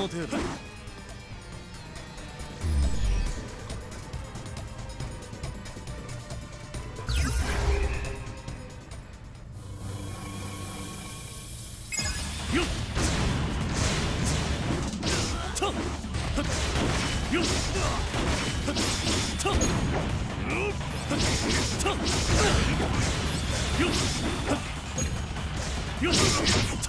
の程度。よし。よっ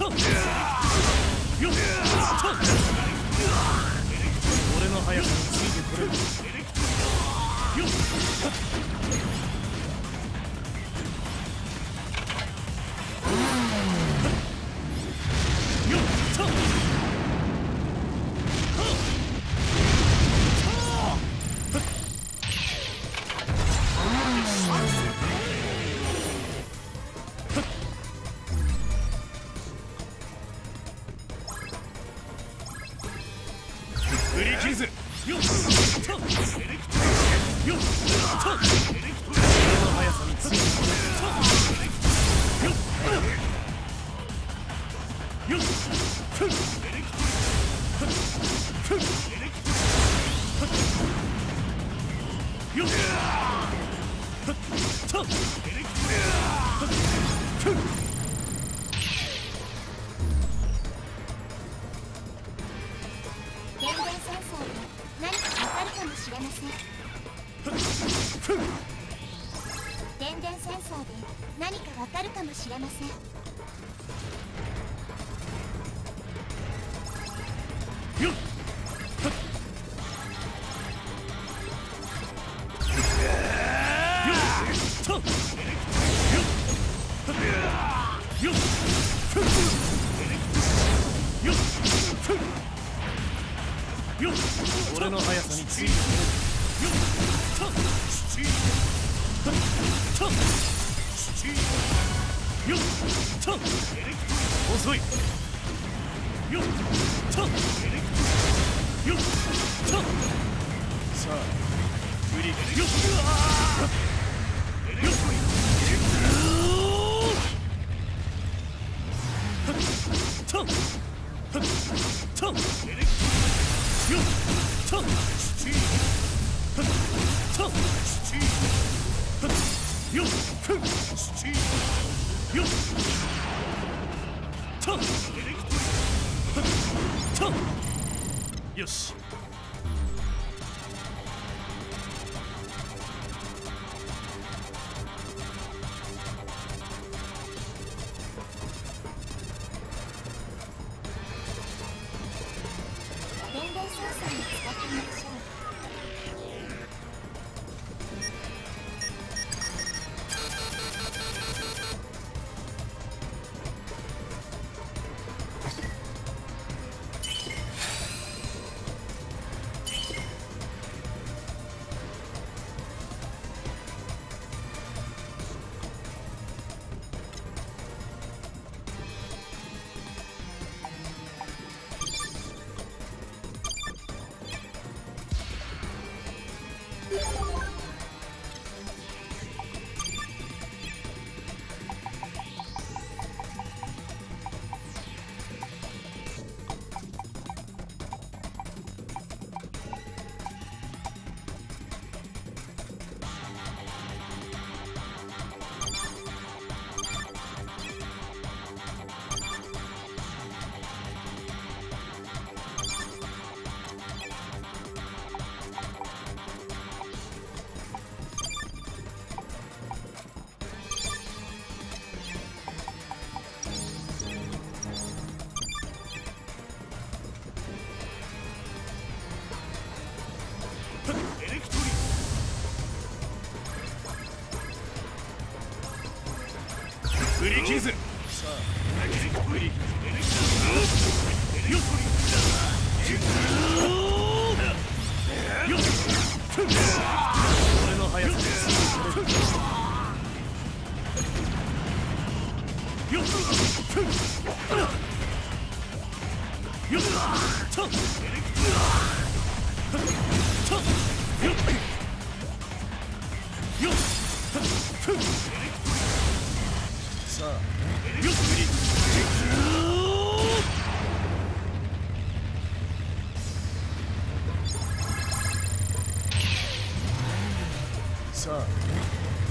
さあ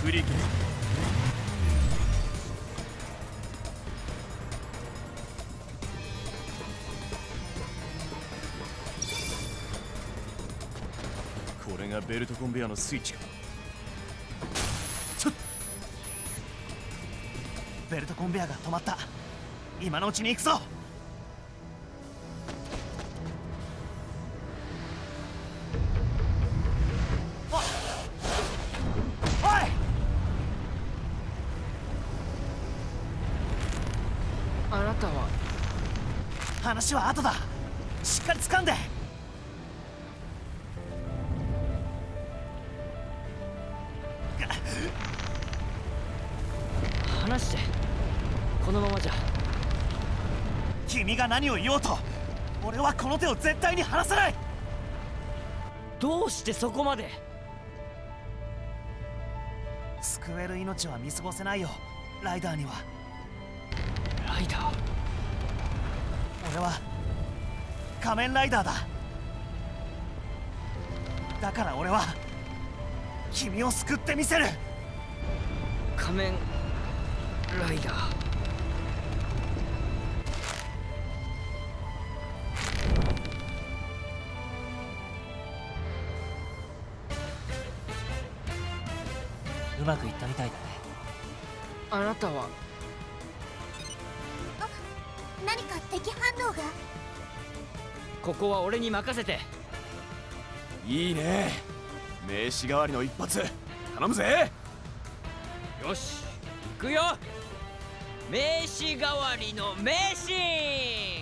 振り切れ。 ベルトコンベヤーのスイッチか。ベルトコンベヤーが止まった。今のうちに行くぞ。おいあなたは。話は後だ。しっかり掴んで。 君が何を言おうと、俺はこの手を絶対に離さない。どうしてそこまで。救える命は見過ごせないよ、ライダーには。ライダー。俺は仮面ライダーだ。だから俺は君を救ってみせる。仮面ライダー。 うまくいったみたいだね。あなたは。あ、何か敵反応が。ここは俺に任せて。いいね。名刺代わりの一発頼むぜ。よし、行くよ。名刺代わりの名刺。ん？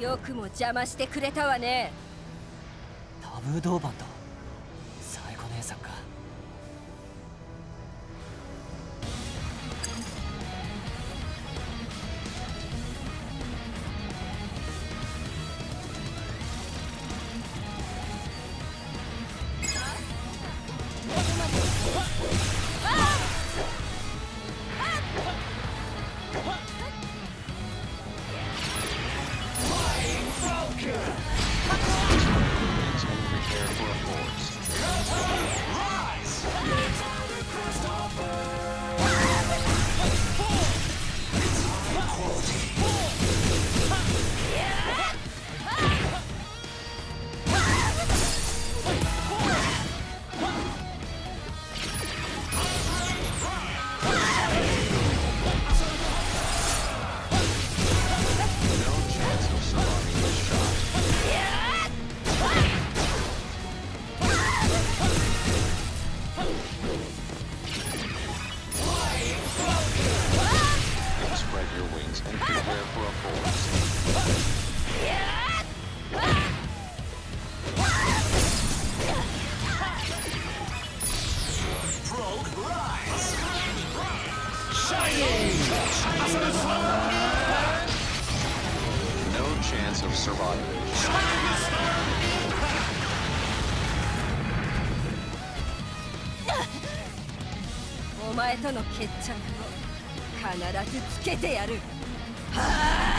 よくも邪魔してくれたわね。タブー銅板とサイコ姉さんか。お前との決着を必ずつけてやる。はあ。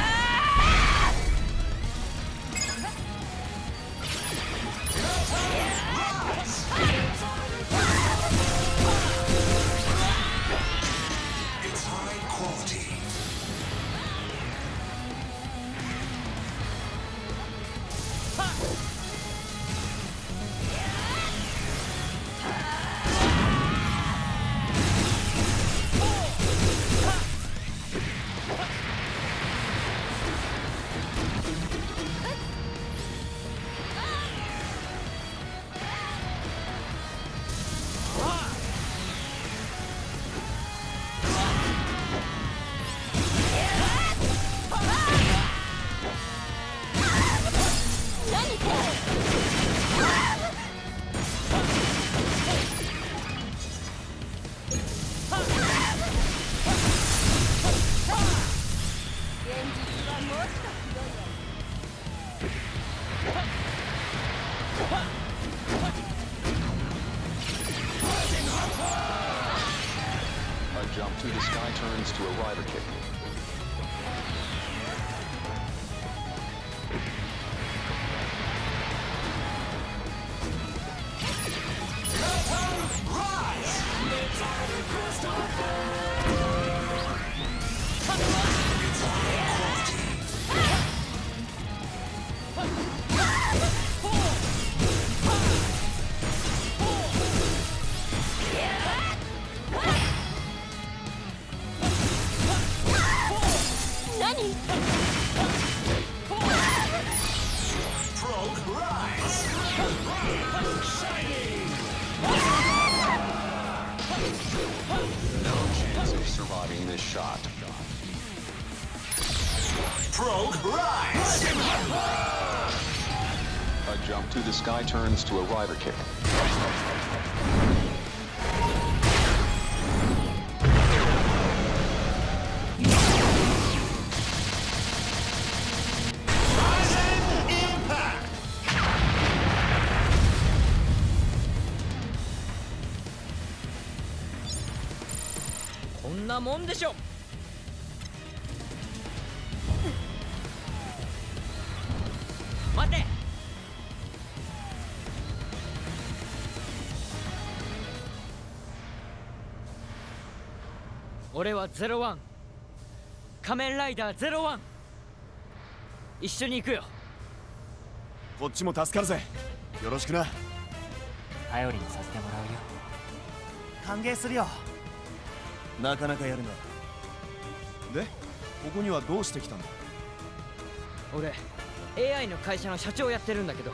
Guy turns to a rider kick. Impact. こんなもんでしょ。 俺はゼロワン。仮面ライダーゼロワン。一緒に行くよ。こっちも助かるぜ。よろしくな。頼りにさせてもらうよ。歓迎するよ。なかなかやるな。で、ここにはどうして来たんだ？俺、AI の会社の社長やってるんだけど、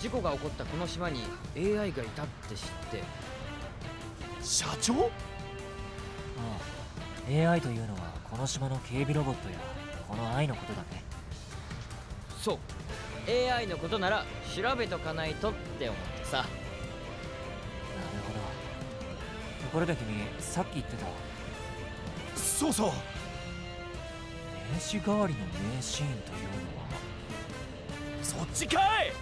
事故が起こったこの島に AI がいたって知って。社長？ああ。 AI というのはこの島の警備ロボットやこの愛のことだね。そう、AI のことなら調べとかないとって思ってさ。なるほど。ところで君、さっき言ってた。そうそう、名刺代わりの名シーンというのはそっちかい。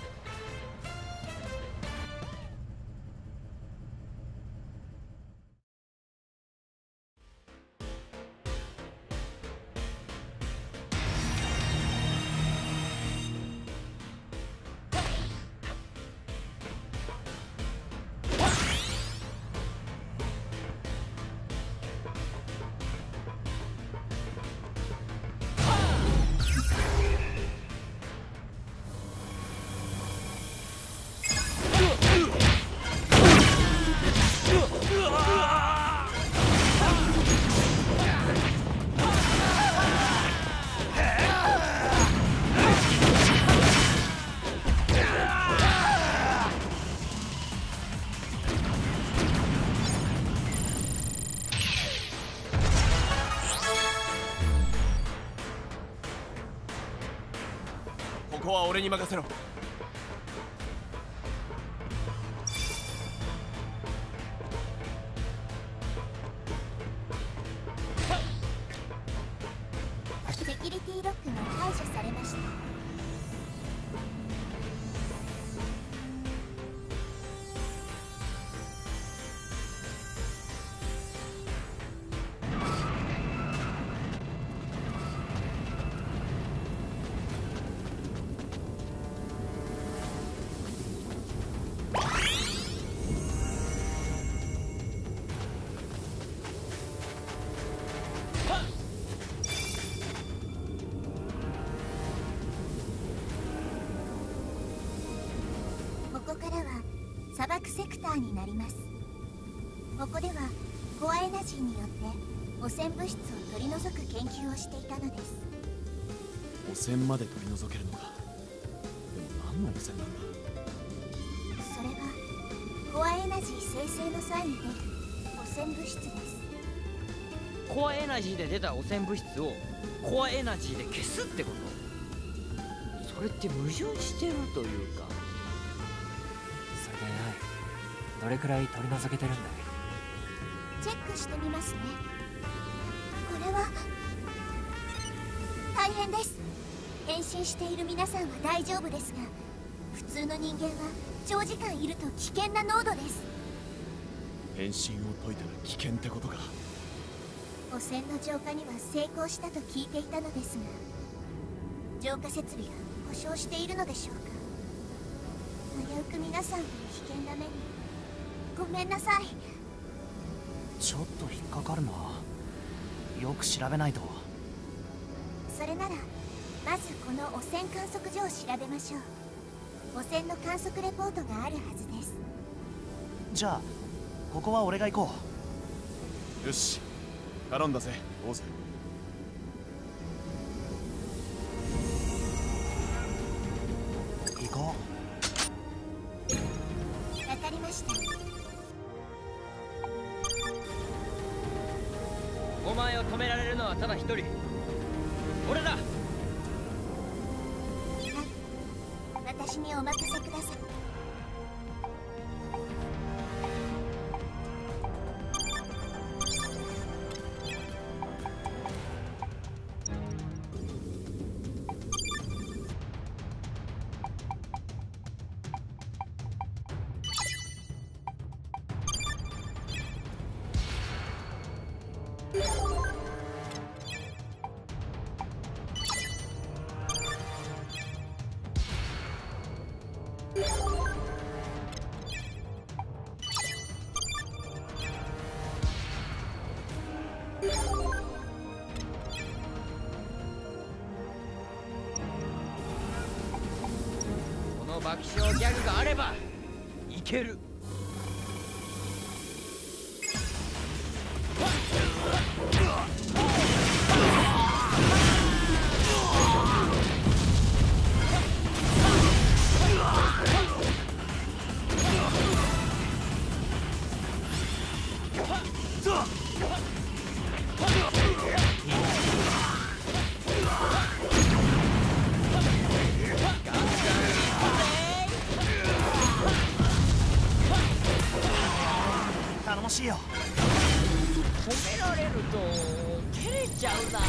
俺に任せろ。セキュリティロックが解除されました。こからは砂漠セクターになります。ここではコアエナジーによって汚染物質を取り除く研究をしていたのです。汚染まで取り除けるのか。でも何の汚染なんだ。それはコアエナジー生成の際に出る汚染物質です。コアエナジーで出た汚染物質をコアエナジーで消すってこと。それって矛盾してるというか。それでどれくらい取り除けてるんだい。チェックしてみますね。これは大変です。変身している皆さんは大丈夫ですが、普通の人間は長時間いると危険な濃度です。変身を解いたら危険ってことか。汚染の浄化には成功したと聞いていたのですが、浄化設備が故障しているのでしょうか。危うく皆さんは危険な目に。ごめんなさい。ちょっと引っかかるな。よく調べないと。それならまずこの汚染観測所を調べましょう。汚染の観測レポートがあるはずです。じゃあここは俺が行こう。よし頼んだぜ大勢。行こう。わかりました。お前を止められるのはただ一人、俺だ。私にお任せください。爆笑ギャグがあればいける。褒められると照れちゃうな。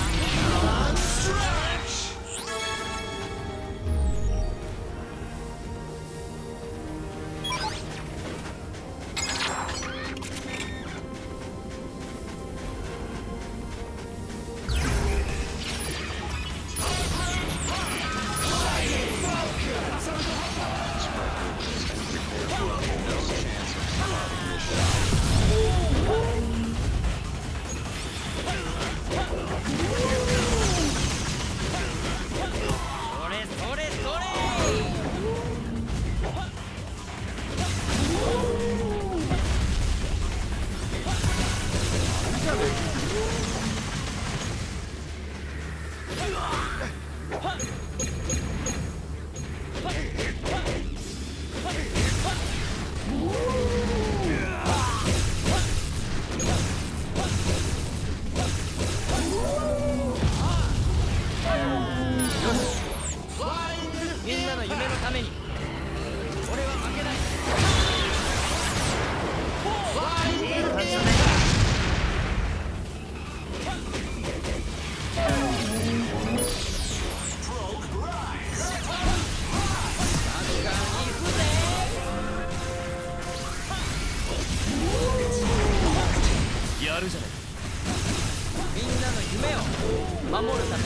守るため。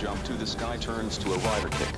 jump to the sky turns to a rider kick.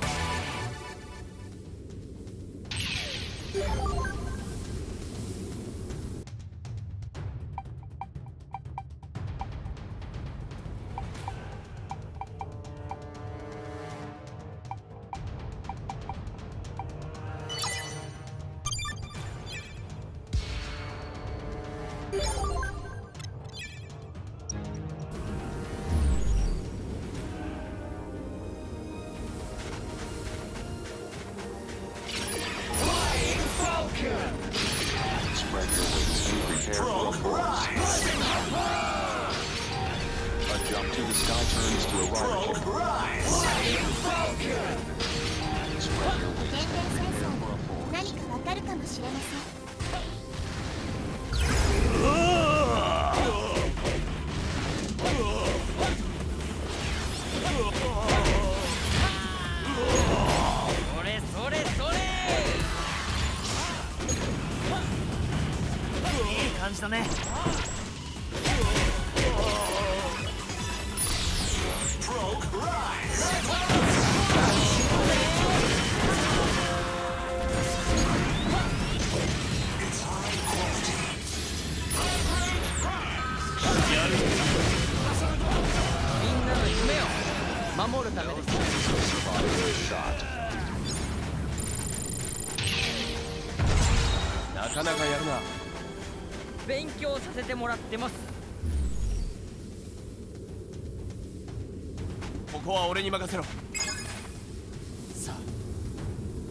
さあ、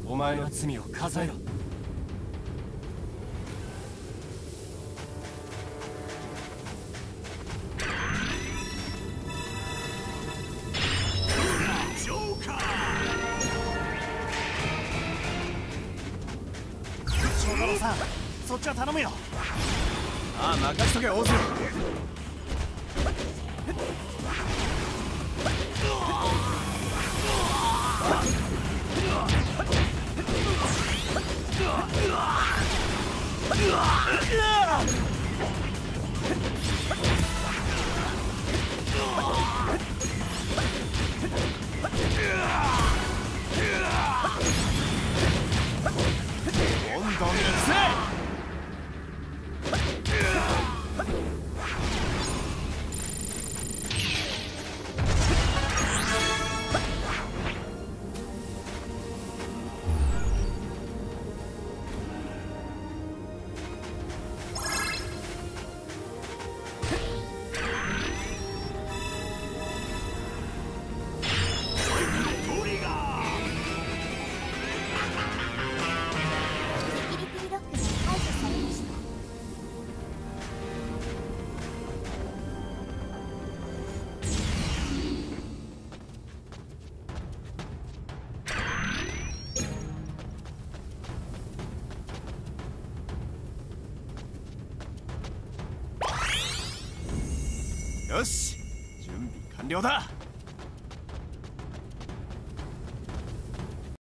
お前の罪を数えろ。長老さん、そっちは頼むよ。ああ、任しとけ、大勢。よし、準備完了だ。